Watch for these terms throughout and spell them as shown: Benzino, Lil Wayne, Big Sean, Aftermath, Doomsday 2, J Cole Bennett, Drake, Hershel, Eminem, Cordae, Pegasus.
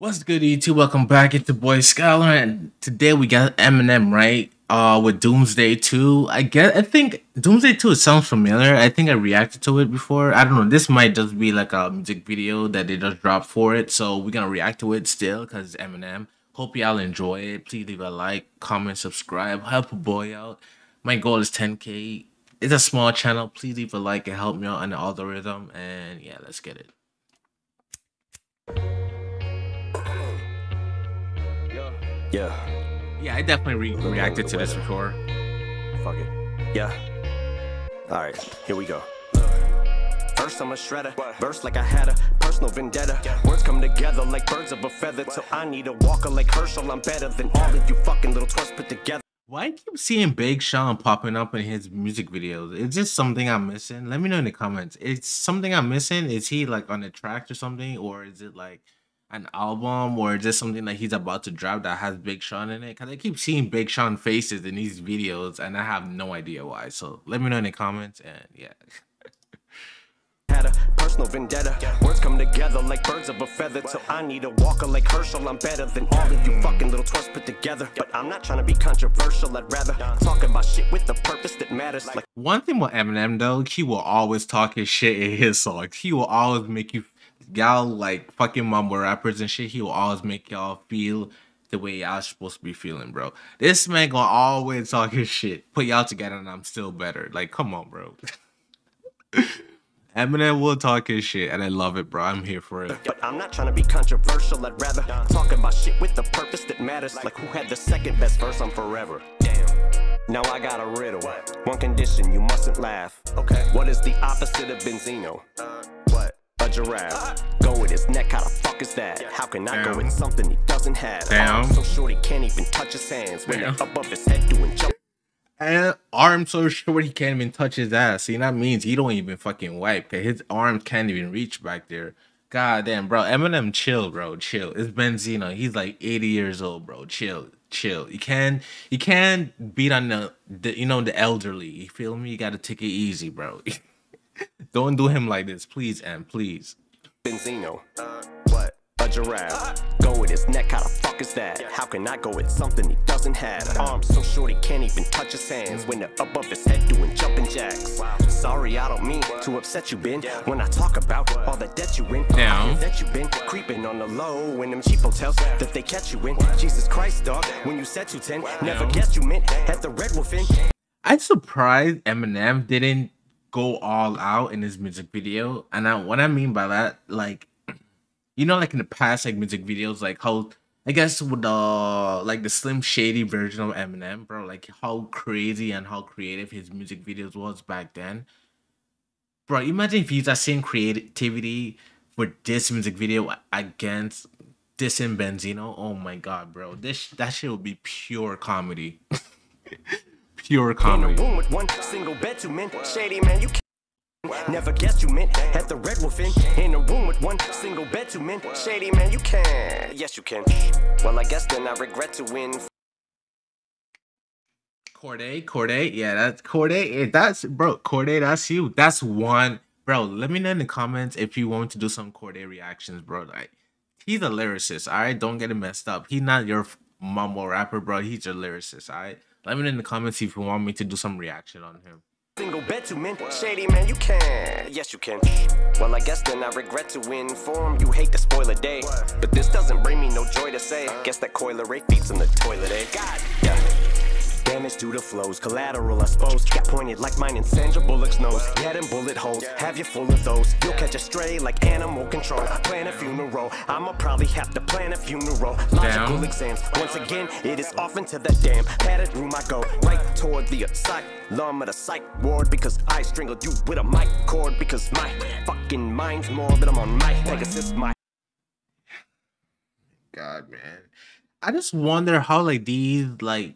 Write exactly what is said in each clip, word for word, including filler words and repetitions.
What's good, E T? Welcome back. It's the boy Scholar, and today we got Eminem, right? Uh, with Doomsday two. I guess I think Doomsday two sounds familiar. I think I reacted to it before. I don't know. This might just be like a music video that they just dropped for it, so we're gonna react to it still because it's Eminem. Hope y'all enjoy it. Please leave a like, comment, subscribe, help a boy out. My goal is ten K. It's a small channel. Please leave a like and help me out on the algorithm. And yeah, let's get it. Yeah. Yeah, I definitely re reacted to this before. Fuck it. Yeah. Alright, here we go. First I'm a shredder, burst like I had a personal vendetta. Words come together like birds of a feather. Till I need a walker like Hershel, I'm better than all of you fucking little twists put together. Why I keep seeing Big Sean popping up in his music videos? Is this something I'm missing? Let me know in the comments. It's something I'm missing. Is he like on the track or something? Or is it like an album, or just something that he's about to drop that has Big Sean in it? Because I keep seeing Big Sean faces in these videos and I have no idea why. So let me know in the comments. And yeah. Had a personal vendetta. Words come together like birds of a feather. Till I need a walker like Hershel, I'm better than all of you fucking little twists put together. But I'm not trying to be controversial. I'd rather talk about shit with the purpose that matters. Like one thing with Eminem though, he will always talk his shit in his songs. He will always make you y'all like fucking mumble rappers and shit. He will always make y'all feel the way y'all supposed to be feeling, bro. This man gonna always talk his shit. Put y'all together and I'm still better. Like, come on, bro. Eminem will talk his shit and I love it, bro. I'm here for it. But I'm not trying to be controversial. I'd rather talk about shit with the purpose that matters. Like who had the second best verse on Forever? Damn. Now I got a riddle. What? One condition, you mustn't laugh. Okay. What is the opposite of Benzino? Uh, what? A giraffe. Go with his neck, how the fuck is that? How can I Damn. go with something he doesn't have? Damn. Arm so short he can't even touch his hands. When they're above his head doing jump. And arm so short he can't even touch his ass. See, that means he don't even fucking wipe. Cause his arm can't even reach back there. God damn, bro. Eminem, chill, bro. Chill. It's Benzino. He's like eighty years old, bro. Chill. Chill. You can you can't beat on the, the you know the elderly. You feel me? You gotta take it easy, bro. Don't do him like this, please, and please. Benzino, uh, what? A giraffe. Uh, go with his neck, how the fuck is that? Yeah. How can I go with something he doesn't have? Arms so short he can't even touch his hands. When they're above his head doing jumping jacks. Wow. Sorry, I don't mean what? to upset you, Ben. Yeah. When I talk about what? all the debt you in, that you been what? creeping on the low in them cheap hotels yeah. that they catch you in. What? Jesus Christ, dog, Damn. when you said you ten, wow. never guessed you meant Damn. at the Red Wolf Inn. I'm surprised Eminem didn't go all out in his music video. And I, what I mean by that, like, you know, like in the past, like music videos, like how I guess with the like the Slim Shady version of Eminem, bro, like how crazy and how creative his music videos was back then, bro. Imagine if you use that same creativity for this music video against this and Benzino. Oh my god, bro, this that shit would be pure comedy. Pure comedy. In a room with one single bed, two men. Shady man, you can't. Never guessed you meant at the Red Wolf Inn. In a room with one single bed, two men. Shady man, you can. Yes, you can. Well, I guess then I regret to win. Cordae, Cordae, yeah, that's Cordae. That's bro, Cordae, that's you. That's one, bro. Let me know in the comments if you want to do some Cordae reactions, bro. Like, he's a lyricist, all right. Don't get it messed up. He's not your mumble rapper, bro. He's your lyricist, all right. Let me know in the comments if you want me to do some reaction on him. Single bet to men, shady man, you can. Yes, you can. Well, I guess then I regret to inform you. Hate to spoil a day, but this doesn't bring me no joy to say. Guess that coilery feeds in the toilet, eh? God damn it. Damage to the flows, collateral, I suppose. Got pointed like mine in Sandra Bullock's nose. Head and bullet holes, have you full of those. You'll catch a stray like animal control. Plan a funeral, I'ma probably have to plan a funeral. Logical exams, once again, it is off into the damn padded room I go. Right toward the asylum of the psych ward. Because I strangled you with a mic cord. Because my fucking mind's morbid, I'm on my Pegasus, my God, man. I just wonder how like these like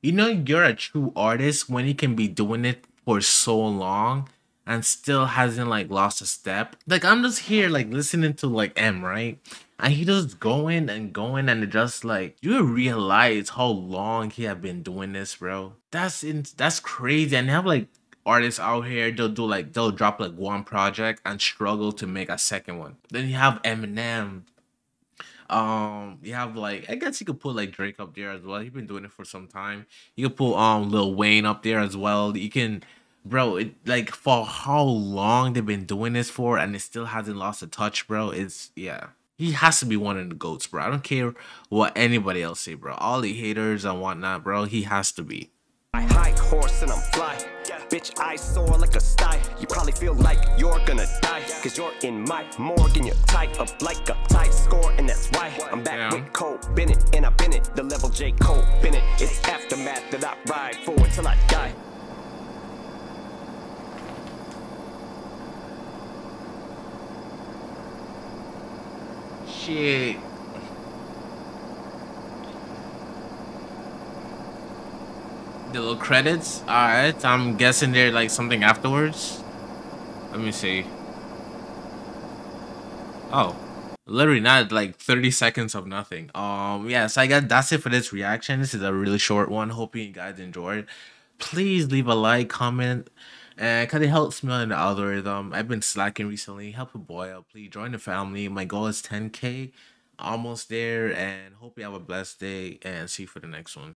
you know you're a true artist when you can be doing it for so long and still hasn't like lost a step. Like I'm just here like listening to like M, right? And he just going and going and just like you realize how long he have been doing this, bro. That's in that's crazy. And they have like artists out here, they'll do like they'll drop like one project and struggle to make a second one. Then you have Eminem. Um, you have like, I guess you could put like Drake up there as well. He's been doing it for some time. You could put um Lil Wayne up there as well. You can, bro. It, like for how long they've been doing this for, and it still hasn't lost a touch, bro. It's yeah. He has to be one of the GOATs, bro. I don't care what anybody else say, bro. All the haters and whatnot, bro. He has to be. I hike horse and I'm fly. Bitch, I soar like a sty. You probably feel like you're gonna die, cause you're in my morgue and you're tied up like a tight score, and that's why I'm back yeah. with Cole Bennett, and I've been it, the level J Cole Bennett. It's aftermath that I ride for till I die. Shit. The little credits. Alright, I'm guessing they're like something afterwards. Let me see. Oh, literally not like thirty seconds of nothing. Um, yeah, so I guess that's it for this reaction. This is a really short one. Hoping you guys enjoyed. Please leave a like, comment, and kind of helps me on the algorithm. I've been slacking recently. Help a boy out. Please join the family. My goal is ten K. Almost there, and hope you have a blessed day, and see you for the next one.